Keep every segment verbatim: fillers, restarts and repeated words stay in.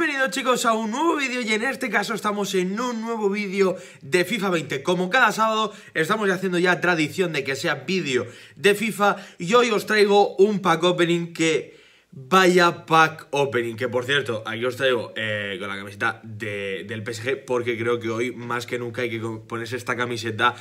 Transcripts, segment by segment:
Bienvenidos chicos a un nuevo vídeo y en este caso estamos en un nuevo vídeo de FIFA veinte. Como cada sábado estamos haciendo ya tradición de que sea vídeo de FIFA y hoy os traigo un pack opening que... Vaya pack opening, que por cierto, aquí os traigo eh, con la camiseta de, del P S G porque creo que hoy más que nunca hay que ponerse esta camiseta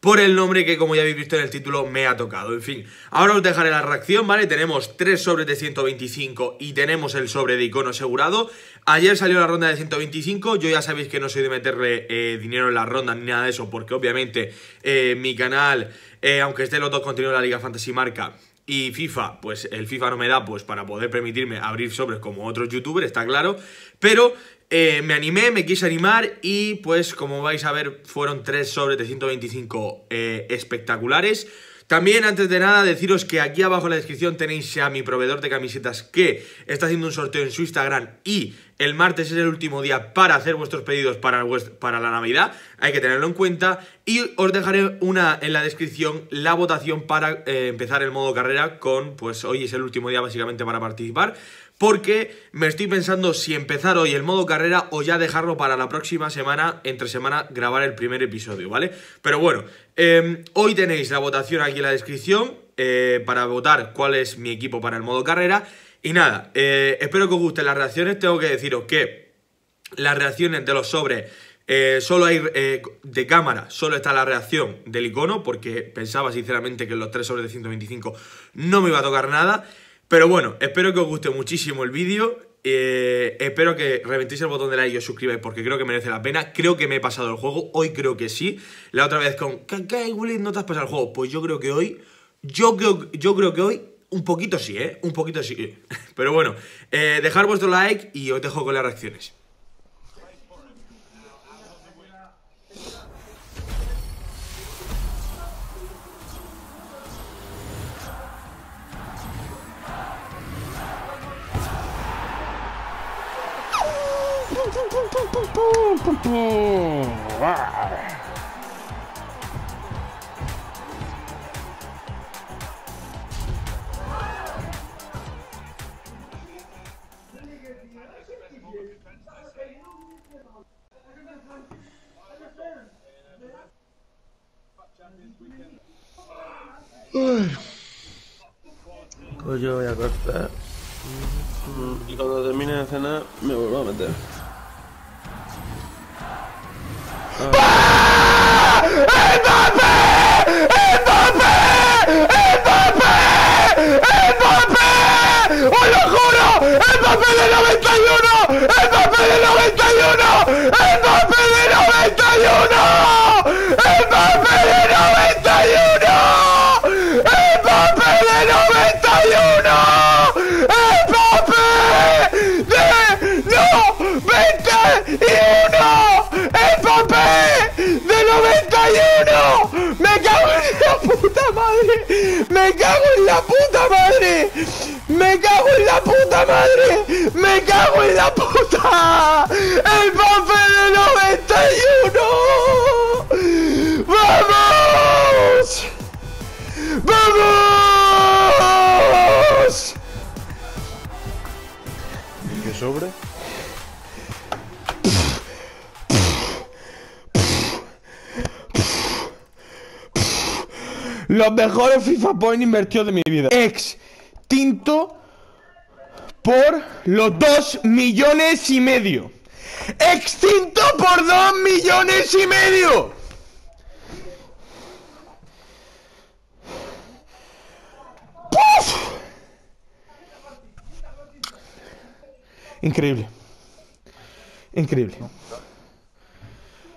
por el nombre que, como ya habéis visto en el título, me ha tocado. En fin, ahora os dejaré la reacción, ¿vale? Tenemos tres sobres de ciento veinticinco y tenemos el sobre de icono asegurado. Ayer salió la ronda de ciento veinticinco. Yo ya sabéis que no soy de meterle eh, dinero en las rondas ni nada de eso, porque obviamente eh, mi canal, eh, aunque esté los dos contenidos de la Liga Fantasy Marca y FIFA, pues el FIFA no me da pues para poder permitirme abrir sobres como otros youtubers, está claro. Pero eh, me animé, me quise animar y pues como vais a ver fueron tres sobres de ciento veinticinco eh, espectaculares. También, antes de nada, deciros que aquí abajo en la descripción tenéis a mi proveedor de camisetas que está haciendo un sorteo en su Instagram y el martes es el último día para hacer vuestros pedidos para, para la Navidad. Hay que tenerlo en cuenta y os dejaré una en la descripción la votación para eh, empezar el modo carrera con, pues hoy es el último día básicamente para participar. Porque me estoy pensando si empezar hoy el modo carrera o ya dejarlo para la próxima semana, entre semana, grabar el primer episodio, ¿vale? Pero bueno, eh, hoy tenéis la votación aquí en la descripción eh, para votar cuál es mi equipo para el modo carrera. Y nada, eh, espero que os gusten las reacciones. Tengo que deciros que las reacciones de los sobres... Eh, solo hay eh, de cámara, solo está la reacción del icono, porque pensaba sinceramente que en los tres sobres de ciento veinticinco no me iba a tocar nada. Pero bueno, espero que os guste muchísimo el vídeo, eh, espero que reventéis el botón de like y os suscribáis porque creo que merece la pena. Creo que me he pasado el juego, hoy creo que sí. La otra vez con, ¿qué, qué, Willy, no te has pasado el juego? Pues yo creo que hoy, yo creo, yo creo que hoy, un poquito sí, ¿eh? Un poquito sí. Pero bueno, eh, dejad vuestro like y os dejo con las reacciones. Pues yo voy a cortar y cuando termine de cenar me vuelvo a meter. ¡Ah! ¡Mbappé! ¡Mbappé! ¡Mbappé! ¡Mbappé! ¡Os lo juro! ¡Mbappé de noventa y uno! ¡Mbappé de noventa y uno! ¡Mbappé de noventa y uno! ¡Mbappé de noventa y uno! ¡Mbappé de noventa y uno! ¡Mbappé de noventa y uno! ¡noventa y uno! ¡Me cago en la puta madre! ¡Me cago en la puta madre! ¡Me cago en la puta madre! ¡Me cago en la puta! ¡El papel de noventa y uno! ¡Vamos! ¡Vamos! ¿Y qué sobra? Los mejores FIFA Point invertidos de mi vida. Extinto por los dos millones y medio. Extinto por dos millones y medio. ¡Puf! Increíble. Increíble.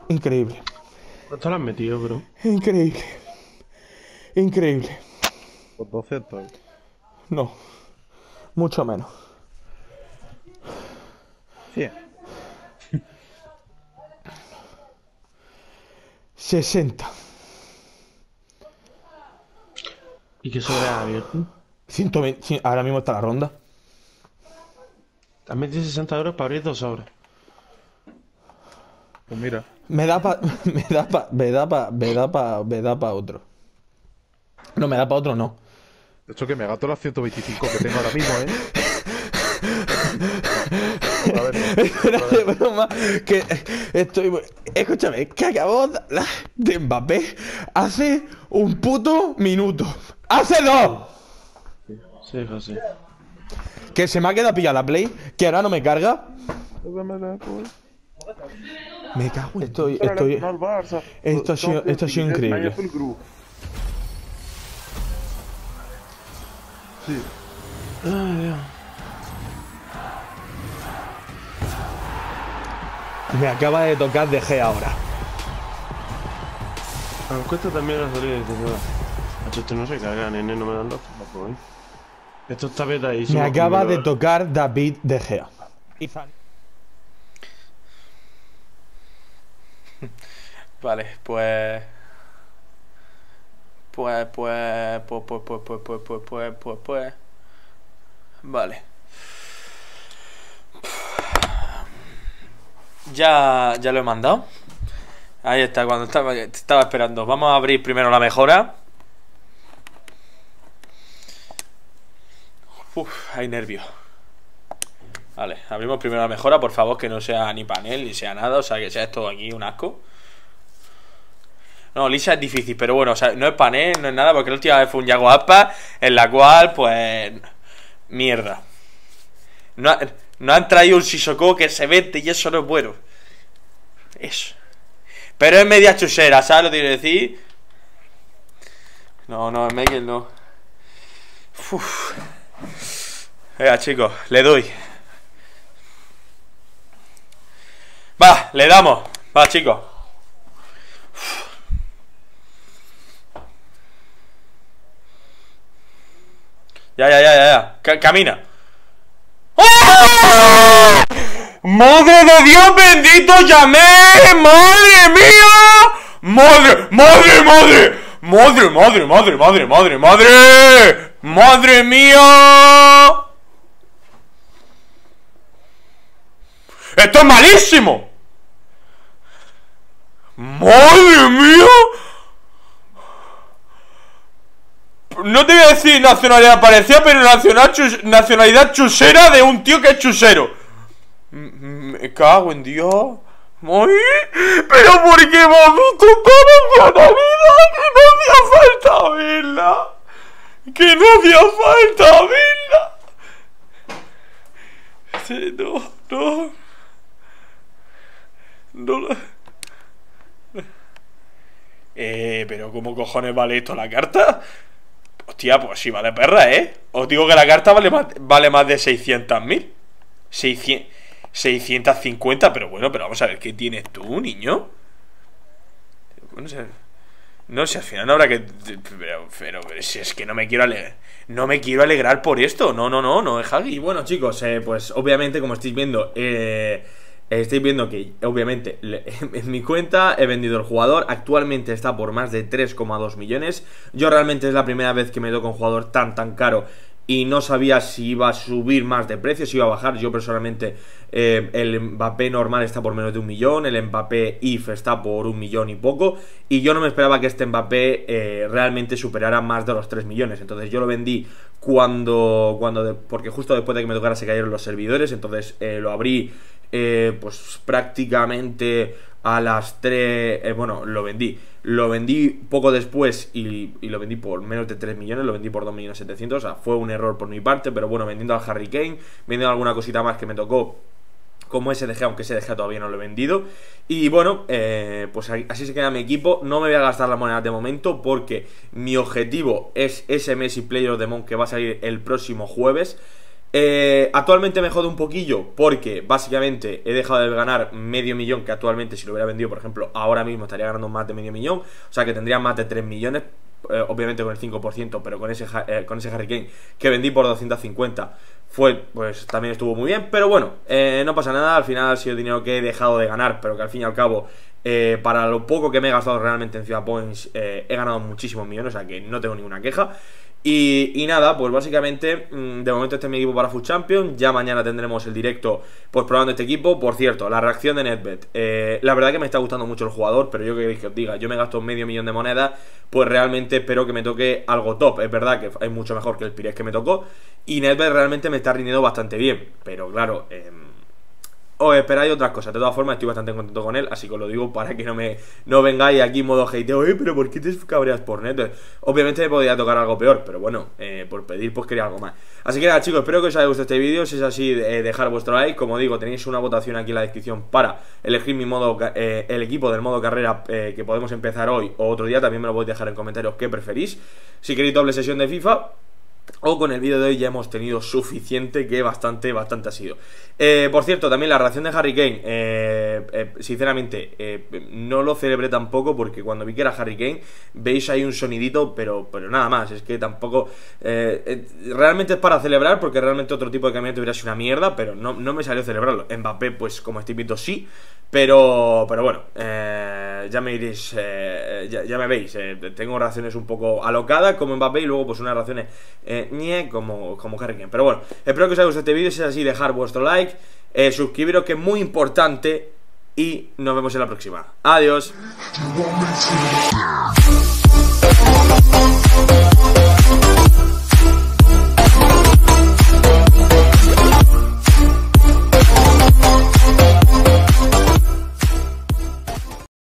Increíble. ¿Cuánto lo has metido, bro? Increíble. Increíble. ¿Por doscientos? No, mucho menos. cien. sesenta. ¿Y qué sobre ha abierto? ciento veinte. Ahora mismo está la ronda. También tiene sesenta euros para abrir dos sobres. Pues mira. Me da pa. Me da pa. Me da pa. Me da pa. Me da pa otro. No, me da para otro, no. De hecho, que me gato las ciento veinticinco que tengo ahora mismo, ¿eh? a ver, no. que estoy... Escúchame, que acabó la... de Mbappé hace un puto minuto. ¡Hace dos! Sí, José. Que se me ha quedado pillada la Play, que ahora no me carga. Me cago en... Estoy... estoy... Esto ha sido, esto ha sido increíble. Sí. Ay, Dios. Me acaba de tocar De Gea ahora. A la cuesta también ha salido de H, esto no se carga, nene, no me dan los tampoco, ¿eh? Esto está beta y... Me acaba de tocar David De Gea. Vale, pues... Pues, pues, pues, pues, pues, pues, pues, pues, pues, pues, pues... Vale. Ya, ya lo he mandado. Ahí está, cuando estaba, estaba esperando. Vamos a abrir primero la mejora. Uf, hay nervios. Vale, abrimos primero la mejora, por favor, que no sea ni panel ni sea nada. O sea, que sea esto aquí un asco. No, lisa es difícil, pero bueno, o sea, no es panel, no es nada, porque la última vez fue un Yago Aspa, en la cual, pues... Mierda. No, no han traído un Sissoko que se vende y eso no es bueno. Eso. Pero es media chusera, ¿sabes lo que quiero decir? No, no, es Miguel no. Uff. Venga, chicos, le doy. Va, le damos. Va, chicos. Uf. Ya, ya, ya, ya, ya. C camina. ¡Oh! ¡Madre de Dios bendito, llamé! ¡Madre mía! ¡Madre, madre, madre! ¡Madre, madre, madre, madre, madre, madre! ¡Madre mía! ¡Esto es malísimo! ¡Madre mía! No te voy a decir nacionalidad parecida, pero nacional chus, nacionalidad chusera de un tío que es chusero. Me cago en Dios. Muy... Pero ¿por qué vamos con toda la vida? Que no hacía falta verla. Que no hacía falta verla. Sí, no, no. No la... Eh, pero ¿cómo cojones vale esto la carta? Hostia, pues sí vale perra, ¿eh? Os digo que la carta vale más, vale más de seiscientos mil. seiscientos cincuenta, pero bueno, pero vamos a ver, ¿qué tienes tú, niño? No sé, no sé, al final no habrá que... Pero, pero, pero si es que no me quiero alegrar. No me quiero alegrar por esto. No, no, no, no es Hagi. Y bueno, chicos, eh, pues obviamente, como estáis viendo... Eh... Estáis viendo que, obviamente, en mi cuenta he vendido el jugador. Actualmente está por más de tres coma dos millones. Yo realmente es la primera vez que me toca un jugador tan, tan caro. Y no sabía si iba a subir más de precio, si iba a bajar. Yo, personalmente, eh, el Mbappé normal está por menos de un millón. El Mbappé I F está por un millón y poco. Y yo no me esperaba que este Mbappé eh, realmente superara más de los tres millones. Entonces, yo lo vendí cuando... cuando de, porque justo después de que me tocara se cayeron los servidores. Entonces, eh, lo abrí... Eh, pues prácticamente a las tres... Eh, bueno, lo vendí. Lo vendí poco después y, y lo vendí por menos de tres millones. Lo vendí por dos millones setecientos mil. O sea, fue un error por mi parte. Pero bueno, vendiendo al Harry Kane, vendiendo alguna cosita más que me tocó, como S D G, aunque S D G todavía no lo he vendido. Y bueno, eh, pues así se queda mi equipo. No me voy a gastar las monedas de momento, porque mi objetivo es S M S y Player of the Month, que va a salir el próximo jueves. Eh, actualmente me jode un poquillo, porque básicamente he dejado de ganar medio millón, que actualmente si lo hubiera vendido, por ejemplo, ahora mismo estaría ganando más de medio millón. O sea que tendría más de tres millones, eh, obviamente con el cinco por ciento, pero con ese, eh, con ese Harry Kane que vendí por doscientos cincuenta fue, pues también estuvo muy bien. Pero bueno, eh, no pasa nada, al final ha sido dinero que he dejado de ganar, pero que al fin y al cabo... Eh, para lo poco que me he gastado realmente en Ciudad Points, eh, he ganado muchísimos millones, o sea que no tengo ninguna queja. Y, y nada, pues básicamente, de momento este es mi equipo para FUT Champions. Ya mañana tendremos el directo, pues probando este equipo. Por cierto, la reacción de Netbet, eh, la verdad que me está gustando mucho el jugador, pero yo que queréis que os diga, yo me gasto medio millón de monedas, pues realmente espero que me toque algo top. Es verdad que es mucho mejor que el Pires que me tocó, y Netbet realmente me está rindiendo bastante bien, pero claro, eh... o esperáis otras cosas. De todas formas, estoy bastante contento con él, así que os lo digo para que no me no vengáis aquí en modo hateo. Oye, pero ¿por qué te cabreas por neto? Obviamente me podría tocar algo peor, pero bueno, eh, por pedir pues quería algo más. Así que nada, chicos, espero que os haya gustado este vídeo. Si es así, eh, dejar vuestro like. Como digo, tenéis una votación aquí en la descripción para elegir mi modo eh, el equipo del modo carrera eh, que podemos empezar hoy o otro día. También me lo podéis dejar en comentarios qué preferís. Si queréis doble sesión de FIFA o con el vídeo de hoy ya hemos tenido suficiente, que bastante, bastante ha sido. eh, Por cierto, también la reacción de Harry Kane, eh, eh, sinceramente, eh, no lo celebré tampoco, porque cuando vi que era Harry Kane, veis ahí un sonidito, pero, pero nada más. Es que tampoco, eh, eh, realmente es para celebrar, porque realmente otro tipo de camioneta hubiera sido una mierda, pero no, no me salió celebrarlo. Mbappé, pues como estoy viendo, sí. Pero, pero bueno, eh, ya me iréis, eh, ya, ya me veis, eh, tengo reacciones un poco alocadas como Mbappé y luego pues unas reacciones eh, ñe, como, como Harry Kane. Pero bueno, espero que os haya gustado este vídeo, si es así dejar vuestro like, eh, suscribiros que es muy importante y nos vemos en la próxima. Adiós.